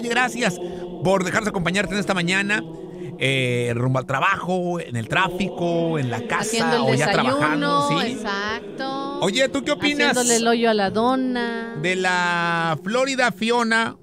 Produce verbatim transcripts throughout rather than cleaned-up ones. Gracias por dejarnos acompañarte en esta mañana, eh, rumbo al trabajo, en el tráfico, en la casa o ya trabajando. ¿Sí? Exacto. Oye, ¿tú qué opinas? Haciéndole el hoyo a la dona. De la Florida Fiona,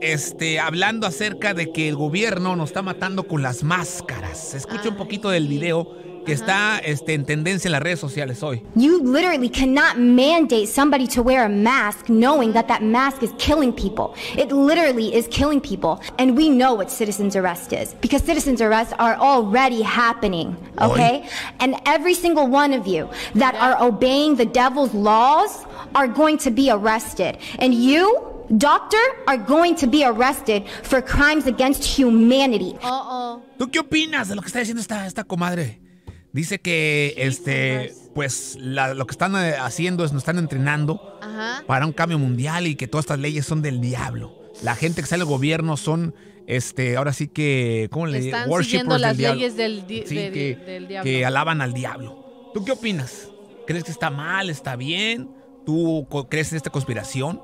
este, hablando acerca de que el gobierno nos está matando con las máscaras. Escucha Ay, un poquito del video que ajá. está este, en tendencia en las redes sociales hoy. You literally cannot mandate somebody to wear a mask knowing that that mask is killing people. It literally is killing people. And we know what citizens arrest is. Because citizens arrests are already happening. Okay? Oy. And every single one of you that are obeying the devil's laws are going to be arrested. And you, doctor, are going to be arrested for crimes against humanity. Uh-oh. ¿Tú qué opinas de lo que está diciendo esta, esta comadre? Dice que este, pues la, lo que están haciendo es nos están entrenando Ajá. para un cambio mundial y que todas estas leyes son del diablo. La gente que sale del gobierno son, este, ahora sí que, ¿cómo le digo? Están siguiendo las leyes del, di sí, de, que, del diablo. Que alaban al diablo. ¿Tú qué opinas? ¿Crees que está mal? ¿Está bien? ¿Tú crees en esta conspiración?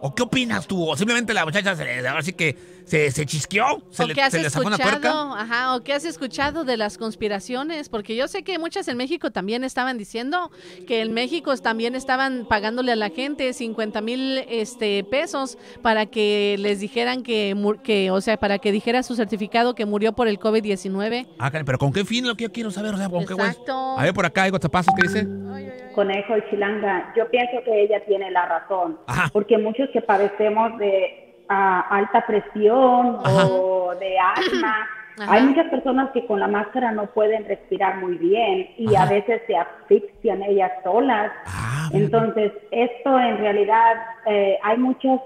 ¿O qué opinas tú? ¿O simplemente la muchacha se, ahora sí que se, se chisqueó? ¿Se le zafó una tuerca? Ajá, ¿o qué has escuchado de las conspiraciones? Porque yo sé que muchas en México también estaban diciendo que en México también estaban pagándole a la gente cincuenta mil este, pesos para que les dijeran que, que, o sea, para que dijera su certificado que murió por el COVID diecinueve. Ah, pero ¿con qué fin? Lo que yo quiero saber, o sea, ¿con qué güey? A ver, por acá hay gotapazos, ¿qué dice? Ay, ay, ay. Conejo y Chilanga, yo pienso que ella tiene la razón, Ajá. porque muchos que padecemos de uh, alta presión Ajá. o de asma, Ajá. hay muchas personas que con la máscara no pueden respirar muy bien y Ajá. a veces se asfixian ellas solas, ah, entonces esto en realidad eh, hay muchas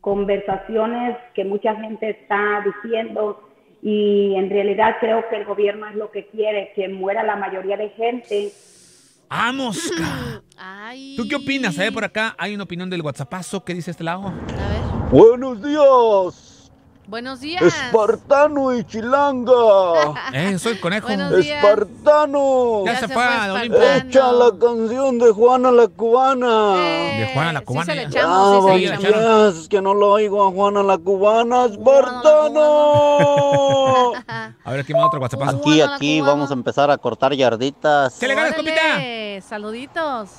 conversaciones que mucha gente está diciendo y en realidad creo que el gobierno es lo que quiere, que muera la mayoría de gente. ¡Vamos! Ay. ¿Tú qué opinas? A ver, por acá hay una opinión del WhatsAppazo. ¿Qué dice este lado? A ver. ¡Buenos días! ¡Buenos días! ¡Espartano y Chilanga! ¡Eh, soy el conejo! ¡Espartano! Ya, ya se fue, fue ¡Echa la canción de Juana la Cubana! Eh, ¡De Juana la Cubana! Sí se le echamos, ¡Ah, sí se le echamos. Es que no lo oigo a Juana la Cubana! ¡Espartano! A ver, aquí manda otro WhatsAppazo. Aquí, aquí, vamos a empezar a cortar yarditas. ¡Que le ganas, compita! Saluditos.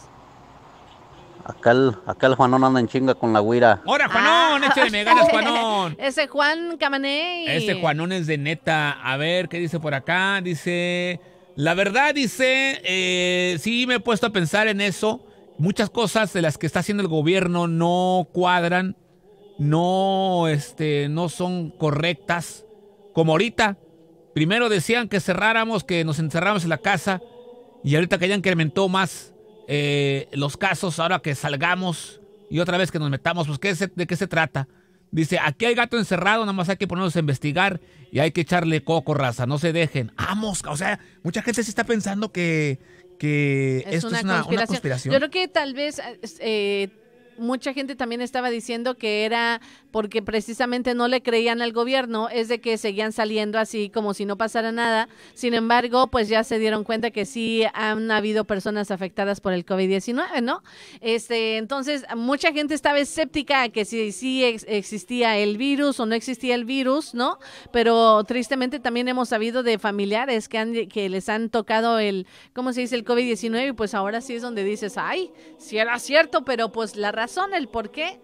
Acá el, acá el Juanón anda en chinga con la güira. ¡Hora, Juanón! Ah. ¡Échale ganas, Juanón! Ese Juan Camaney. Ese Juanón es de neta. A ver, ¿qué dice por acá? Dice, la verdad dice, eh, sí me he puesto a pensar en eso. Muchas cosas de las que está haciendo el gobierno no cuadran, no, este, no son correctas. Como ahorita, primero decían que cerráramos, que nos encerráramos en la casa. Y ahorita que ya incrementó más eh, los casos, ahora que salgamos y otra vez que nos metamos, pues ¿qué se, ¿de qué se trata? Dice, aquí hay gato encerrado, nada más hay que ponernos a investigar y hay que echarle coco, raza, no se dejen. ¡Vamos! O sea, mucha gente sí está pensando que, que es esto una es una conspiración. una conspiración. Yo creo que tal vez... Eh, mucha gente también estaba diciendo que era porque precisamente no le creían al gobierno, es de que seguían saliendo así como si no pasara nada. Sin embargo, pues ya se dieron cuenta que sí han habido personas afectadas por el COVID diecinueve, ¿no? Este, entonces, mucha gente estaba escéptica a que si sí si ex existía el virus o no existía el virus, ¿no? Pero tristemente también hemos sabido de familiares que, han, que les han tocado el, ¿cómo se dice? El COVID diecinueve y pues ahora sí es donde dices, ay, sí era cierto, pero pues la razón, el por qué.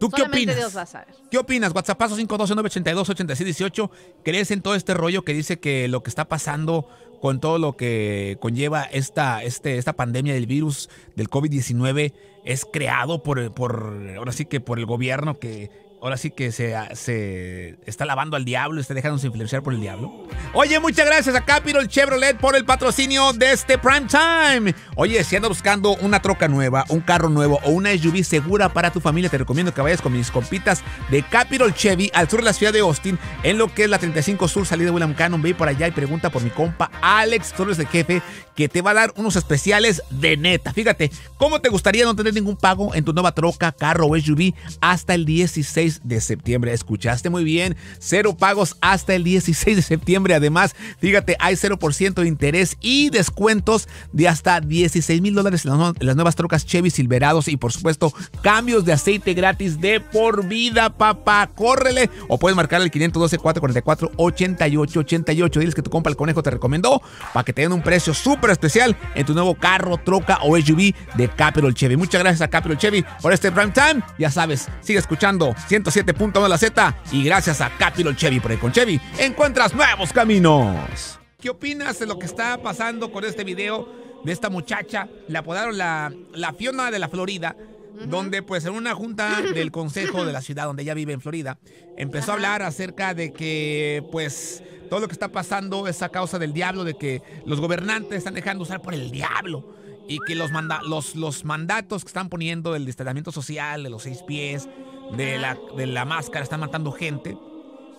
¿Tú qué opinas? Dios va a saber. ¿Qué opinas? WhatsAppazo cinco uno dos, nueve ocho dos, ocho seis uno ocho. ¿Crees en todo este rollo que dice que lo que está pasando con todo lo que conlleva esta, este, esta pandemia del virus del COVID diecinueve es creado por, por, ahora sí que por el gobierno que ahora sí que se, se está lavando al diablo, está dejándose influenciar por el diablo? Oye, muchas gracias a Capitol Chevrolet por el patrocinio de este Prime Time. Oye, si andas buscando una troca nueva, un carro nuevo o una S U V segura para tu familia, te recomiendo que vayas con mis compitas de Capitol Chevy al sur de la ciudad de Austin, en lo que es la treinta y cinco Sur, salida de William Cannon. Ve por allá y pregunta por mi compa Alex Torres, el jefe, que te va a dar unos especiales de neta. Fíjate, ¿cómo te gustaría no tener ningún pago en tu nueva troca, carro o S U V hasta el dieciséis dieciséis de septiembre. Escuchaste muy bien, cero pagos hasta el dieciséis de septiembre. Además, fíjate, hay cero por ciento de interés y descuentos de hasta dieciséis mil dólares en las nuevas trocas Chevy Silverados y, por supuesto, cambios de aceite gratis de por vida, papá. Córrele o puedes marcar el quinientos doce, cuatrocientos cuarenta y cuatro, ochenta y ocho ochenta y ocho. Diles que tu compa el Conejo te recomendó para que te den un precio súper especial en tu nuevo carro, troca o S U V de Capitol Chevy. Muchas gracias a Capitol Chevy por este prime time. Ya sabes, sigue escuchando ciento siete punto uno La Z y gracias a Capitol Chevy, porque con Chevy encuentras nuevos caminos. ¿Qué opinas de lo que está pasando con este video de esta muchacha? Le apodaron la, la Fiona de la Florida, uh-huh. donde pues en una junta del consejo de la ciudad donde ella vive en Florida, empezó uh-huh. a hablar acerca de que pues todo lo que está pasando es a causa del diablo, de que los gobernantes están dejando usar por el diablo y que los, manda los, los mandatos que están poniendo del distanciamiento social, de los seis pies, de la, de la máscara, están matando gente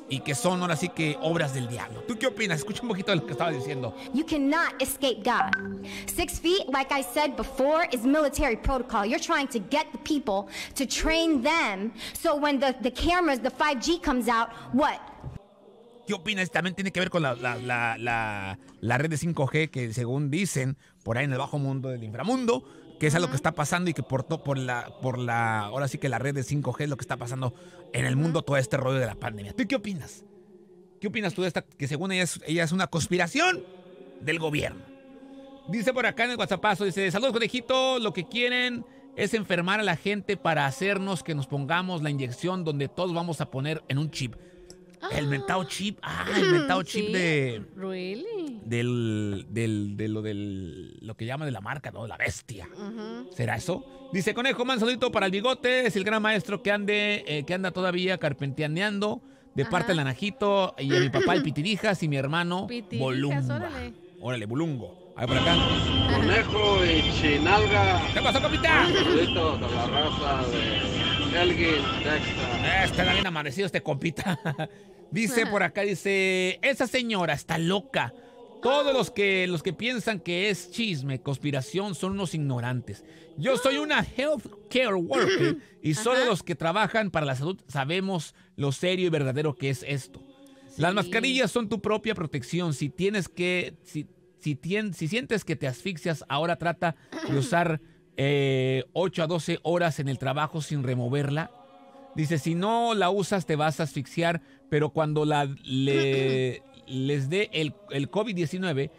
y que son ahora sí que obras del diablo. ¿Tú qué opinas? Escucha un poquito de lo que estaba diciendo. You cannot escape God. Six feet, like I said before, is military protocol. You're trying to get the people to train them so when the, the cameras, the five G comes out, what? ¿Qué opinas? También tiene que ver con la, la, la, la, la red de cinco G que, según dicen, por ahí en el bajo mundo del inframundo, que es algo que está pasando y que por, por, la, por la... Ahora sí que la red de cinco G es lo que está pasando en el mundo, todo este rollo de la pandemia. ¿Tú qué opinas? ¿Qué opinas tú de esta? Que según ella es, ella es una conspiración del gobierno. Dice por acá en el WhatsAppazo, dice, saludos, Conejito, lo que quieren es enfermar a la gente para hacernos que nos pongamos la inyección donde todos vamos a poner en un chip. El mentado chip, ah, el mentado chip sí, de, really? del, del, de lo del, lo que llaman de la marca, ¿no? La bestia. Uh-huh. ¿Será eso? Dice, Conejo, man, saludito para el bigote, es el gran maestro que ande, eh, que anda todavía carpentianeando de Ajá. parte del Anajito y a mi papá el Pitirijas y mi hermano Pitirijas, Bolumba. Órale. Órale, Bolungo. A ver por acá. Ajá. Conejo y Chilanga. ¿Qué pasó, capitán? Saluditos a la raza de Alguien, Texas. Está bien amanecido este compita. Dice por acá, dice, esa señora está loca. Todos los que, los que piensan que es chisme, conspiración, son unos ignorantes. Yo soy una healthcare worker y solo los que trabajan para la salud sabemos lo serio y verdadero que es esto. Sí. Las mascarillas son tu propia protección. Si tienes que, si, si, tien, si sientes que te asfixias, ahora trata de usar Eh, ocho a doce horas en el trabajo sin removerla. Dice, si no la usas te vas a asfixiar, pero cuando la, le, les dé el, el COVID diecinueve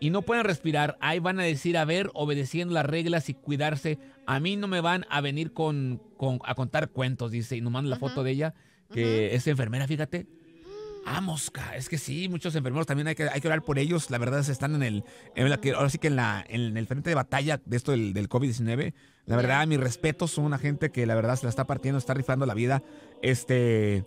y no pueden respirar, ahí van a decir, a ver, obedeciendo las reglas y cuidarse, a mí no me van a venir con, con, a contar cuentos, dice, y nos manda la foto de ella, que uh-huh. es enfermera, fíjate. Ah, mosca, es que sí, muchos enfermeros también hay que, hay que orar por ellos, la verdad se están en el, en la, ahora sí que en, la, en el frente de batalla de esto del, del COVID diecinueve, la verdad, mis respetos, son una gente que la verdad se la está partiendo, está rifando la vida, este,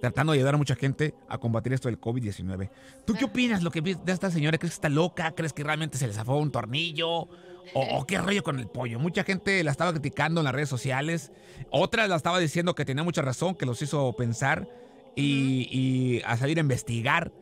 tratando de ayudar a mucha gente a combatir esto del COVID diecinueve. ¿Tú qué opinas lo que de esta señora? ¿Crees que está loca? ¿Crees que realmente se le zafó un tornillo? ¿O, o qué rollo con el pollo? Mucha gente la estaba criticando en las redes sociales, otra la estaba diciendo que tenía mucha razón, que los hizo pensar, Y, y a salir a investigar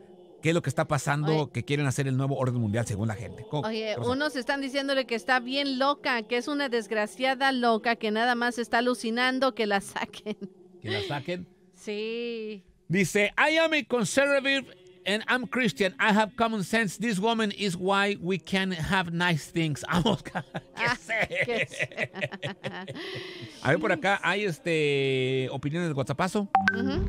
qué es lo que está pasando, oye, que quieren hacer el nuevo orden mundial según la gente. Oye, unos están diciéndole que está bien loca, que es una desgraciada loca, que nada más está alucinando, que la saquen. ¿Que la saquen? Sí. Dice, I am a conservative and I'm Christian. I have common sense. This woman is why we can have nice things. Vamos, ¿qué ah, sé? A ver, por acá hay este opiniones del WhatsAppazo.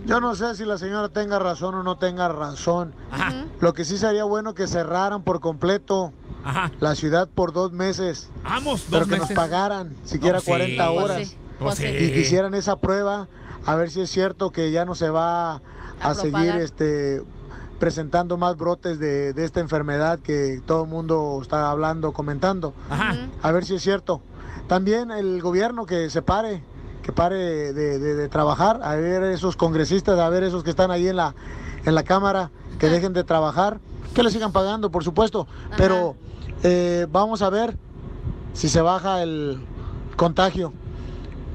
Yo no sé si la señora tenga razón o no tenga razón. Ajá. Lo que sí sería bueno que cerraran por completo Ajá. la ciudad por dos meses. Vamos, dos pero que meses. Nos pagaran siquiera no, cuarenta horas. Pues sí. Pues sí. Y quisieran esa prueba a ver si es cierto que ya no se va a, a seguir este presentando más brotes de, de esta enfermedad que todo el mundo está hablando, comentando. Ajá. A ver si es cierto. También el gobierno que se pare. que pare de, de, de trabajar, a ver esos congresistas, a ver esos que están ahí en la, en la Cámara, que dejen de trabajar, que le sigan pagando, por supuesto, Ajá. pero eh, vamos a ver si se baja el contagio.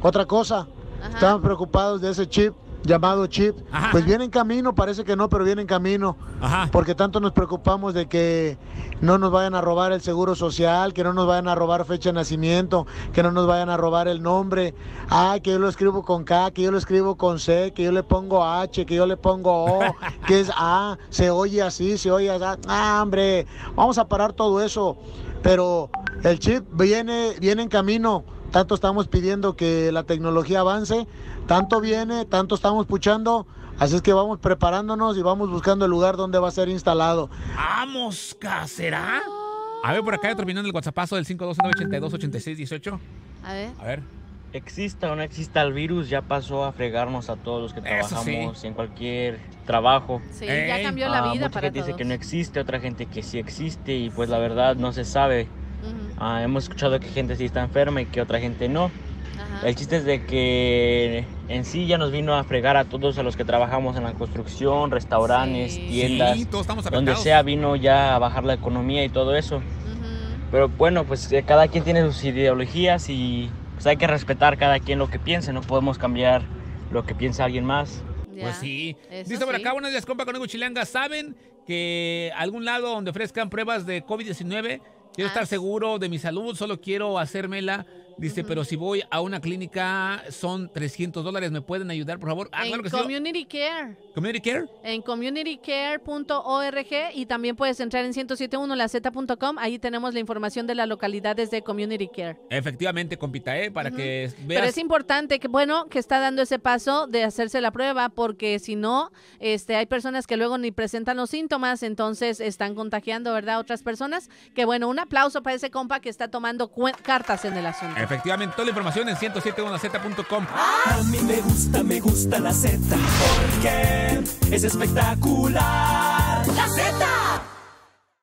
Otra cosa, Ajá. están preocupados de ese chip llamado chip. Ajá. Pues viene en camino, parece que no, pero viene en camino. Ajá. Porque tanto nos preocupamos de que no nos vayan a robar el seguro social, que no nos vayan a robar fecha de nacimiento, que no nos vayan a robar el nombre. Ay, que yo lo escribo con K, que yo lo escribo con C, que yo le pongo H, que yo le pongo O, que es A, se oye así, se oye así. Ah, hombre, vamos a parar todo eso. Pero el chip viene, viene en camino. Tanto estamos pidiendo que la tecnología avance, tanto viene, tanto estamos puchando, así es que vamos preparándonos y vamos buscando el lugar donde va a ser instalado. ¡Vamos, ¿será? A ver, por acá terminando el WhatsAppazo del cinco dos nueve, ocho dos, ocho seis uno ocho. A ver. A ver. Exista o no exista el virus, ya pasó a fregarnos a todos los que trabajamos sí. en cualquier trabajo. Sí, Ey. ya cambió la vida ah, mucha para gente todos. Dice que no existe, otra gente que sí existe y pues la verdad no se sabe. Ah, hemos escuchado que gente sí está enferma y que otra gente no. Ajá. El chiste es de que en sí ya nos vino a fregar a todos a los que trabajamos en la construcción, restaurantes, sí. tiendas, sí, todos estamos afectados. Donde sea vino ya a bajar la economía y todo eso. Uh-huh. Pero bueno, pues cada quien tiene sus ideologías y pues hay que respetar cada quien lo que piense. No podemos cambiar lo que piensa alguien más. Ya. Pues sí. Eso Dice por sí. acá, buenos días, compa Conejo y Chilanga. ¿Saben que algún lado donde ofrezcan pruebas de COVID diecinueve... Quiero ah, estar seguro de mi salud, solo quiero hacérmela. Dice, uh-huh. pero si voy a una clínica son trescientos dólares. ¿Me pueden ayudar, por favor? Ah, en claro que Community sí. Care. ¿Community Care? En community care punto org y también puedes entrar en ciento siete punto uno la zeta punto com. Ahí tenemos la información de las localidades de Community Care. Efectivamente, compita, ¿eh? Para uh-huh. que veas. Pero es importante que, bueno, que está dando ese paso de hacerse la prueba porque si no, este, hay personas que luego ni presentan los síntomas, entonces están contagiando, ¿verdad? Otras personas. Que bueno, un aplauso para ese compa que está tomando cu- cartas en el asunto. Efectivamente, toda la información en ciento siete punto uno la zeta punto com. A mí me gusta, me gusta la Z, porque es espectacular. La Z.